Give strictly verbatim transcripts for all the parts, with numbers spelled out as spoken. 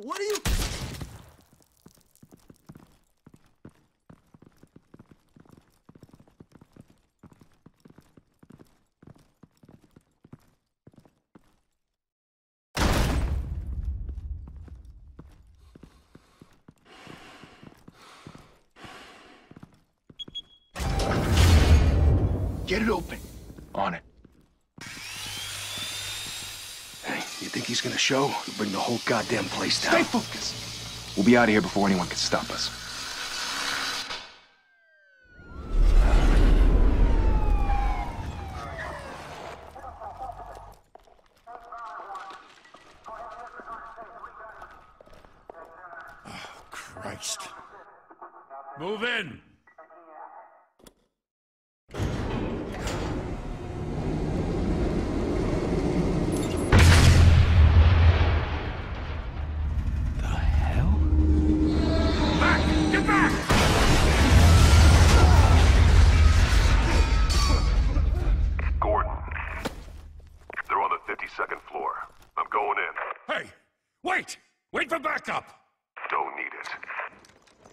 What are you... Get it open. On it. Hey, you think he's gonna show? He'll bring the whole goddamn place down. Stay focused. We'll be out of here before anyone can stop us. Oh, Christ. Move in.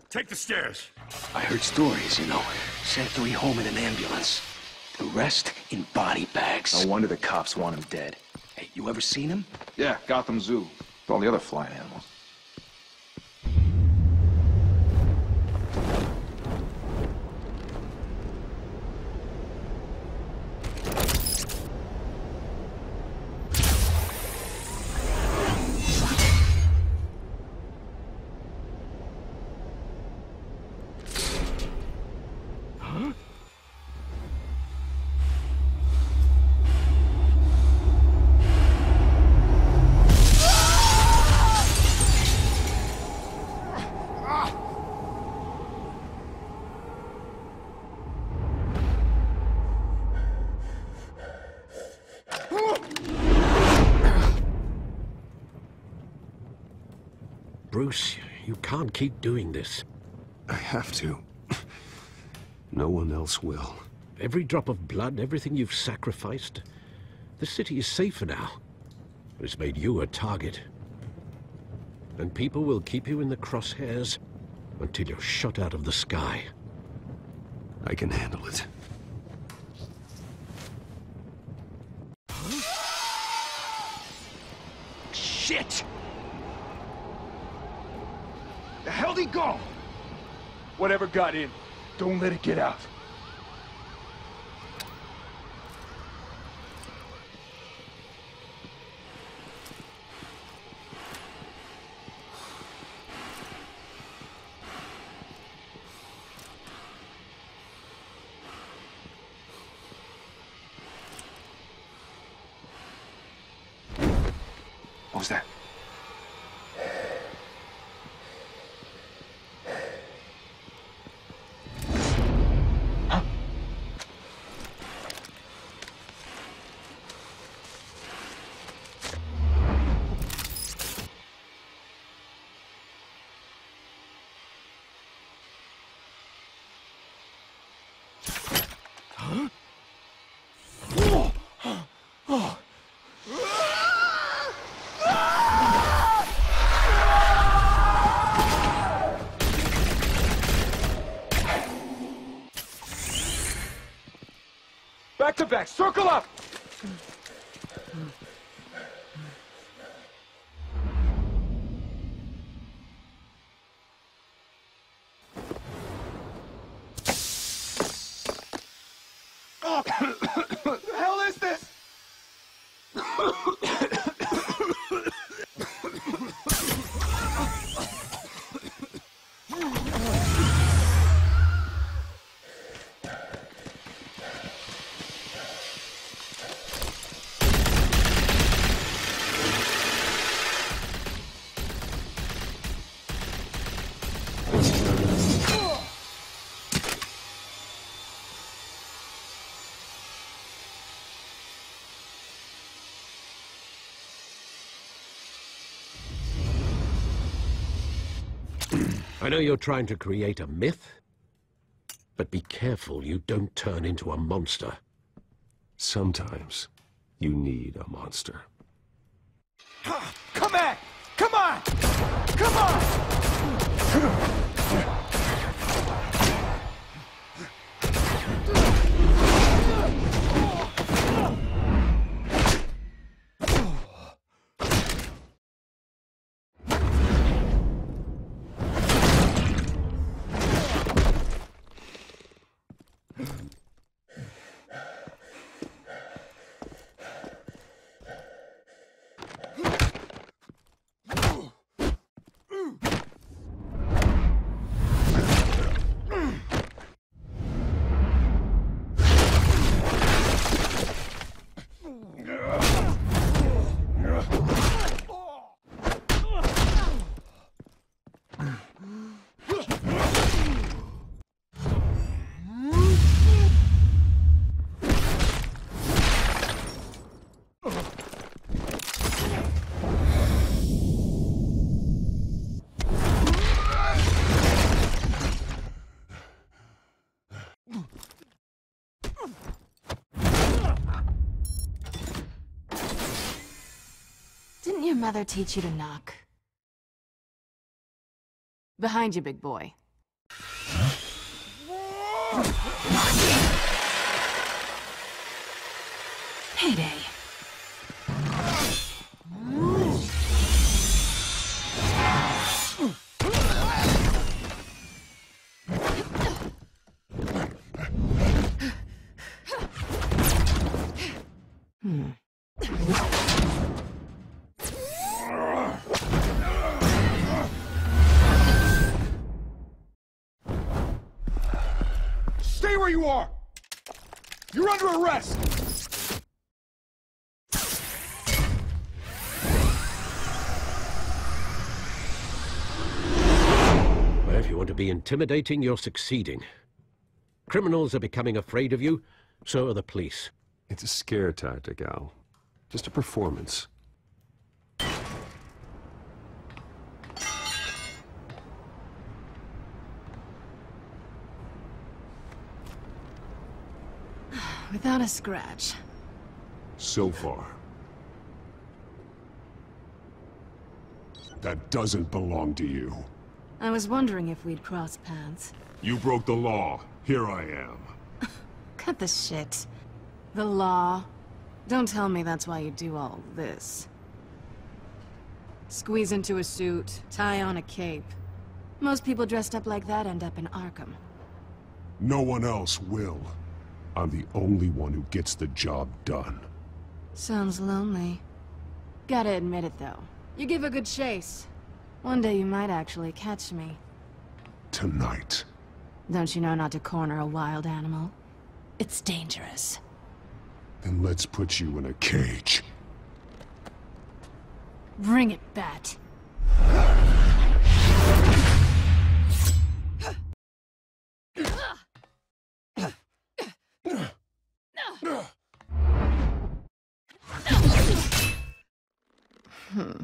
Take the stairs. I heard stories, you know. Sent three home in an ambulance. The rest in body bags. No wonder the cops want him dead. Hey, you ever seen him? Yeah, Gotham Zoo. With all the other flying animals. Bruce, you can't keep doing this. I have to. No one else will. Every drop of blood, everything you've sacrificed. The city is safer now. It's made you a target. And people will keep you in the crosshairs until you're shot out of the sky. I can handle it. Huh? Shit! The hell did he go? Whatever got in, don't let it get out. What was that? Back to back, circle up! Oh. What the hell is this? I know you're trying to create a myth, but be careful you don't turn into a monster. Sometimes you need a monster. Come at! Come on! Come on! Did your mother teach you to knock? Behind you, big boy. Heyday. You are. You're under arrest. Well, if you want to be intimidating, you're succeeding. Criminals are becoming afraid of you, so are the police. It's a scare tactic, Al. Just a performance. Without a scratch. So far. That doesn't belong to you. I was wondering if we'd cross paths. You broke the law. Here I am. Cut the shit. The law. Don't tell me that's why you do all this. Squeeze into a suit, tie on a cape. Most people dressed up like that end up in Arkham. No one else will. I'm the only one who gets the job done. Sounds lonely. Gotta admit it, though. You give a good chase. One day you might actually catch me. Tonight. Don't you know not to corner a wild animal? It's dangerous. Then let's put you in a cage. Bring it, Bat. Hmm.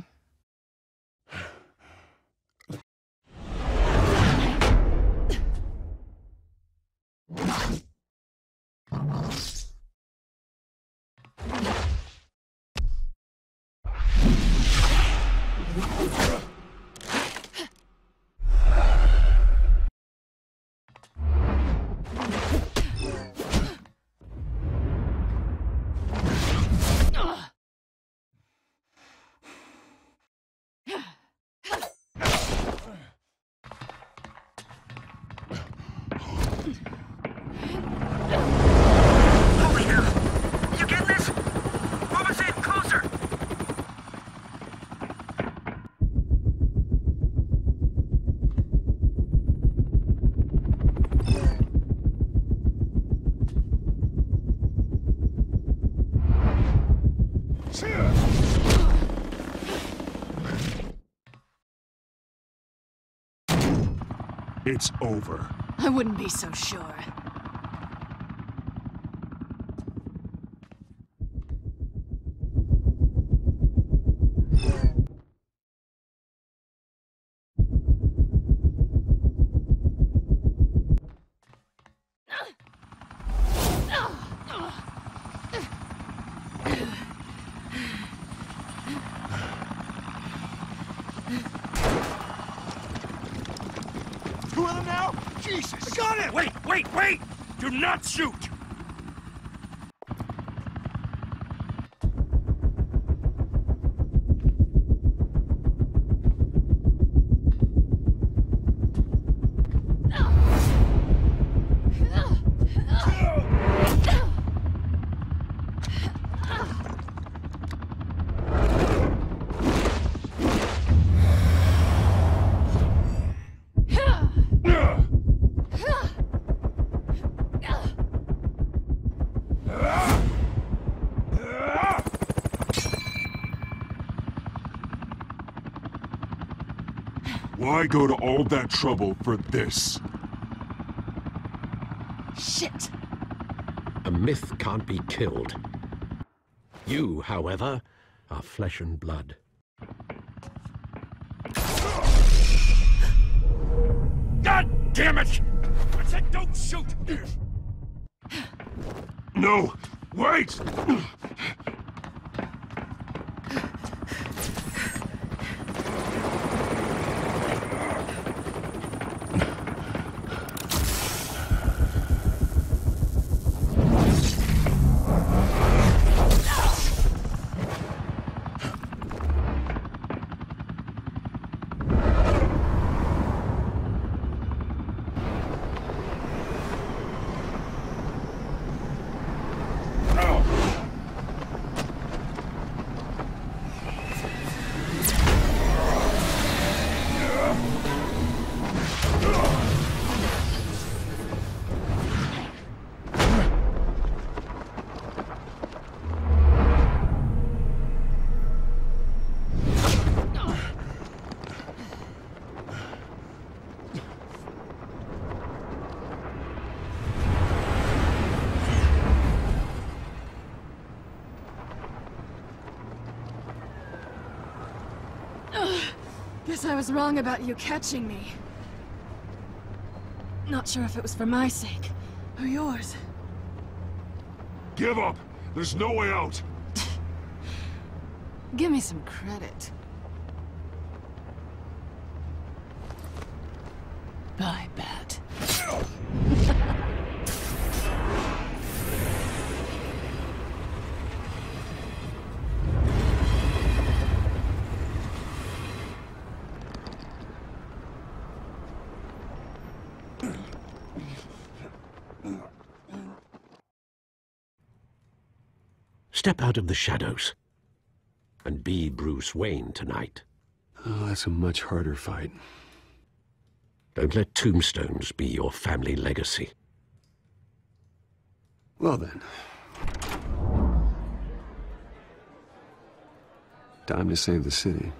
It's over. I wouldn't be so sure. two of them now? Jesus! I got it! Wait, wait, wait! Do not shoot! Why go to all that trouble for this? Shit! A myth can't be killed. You, however, are flesh and blood. God damn it! I said don't shoot! No! Wait! Guess I was wrong about you catching me. Not sure if it was for my sake, or yours. Give up! There's no way out! Give me some credit. I bet. Step out of the shadows, and be Bruce Wayne tonight. Oh, that's a much harder fight. Don't let tombstones be your family legacy. Well then. Time to save the city.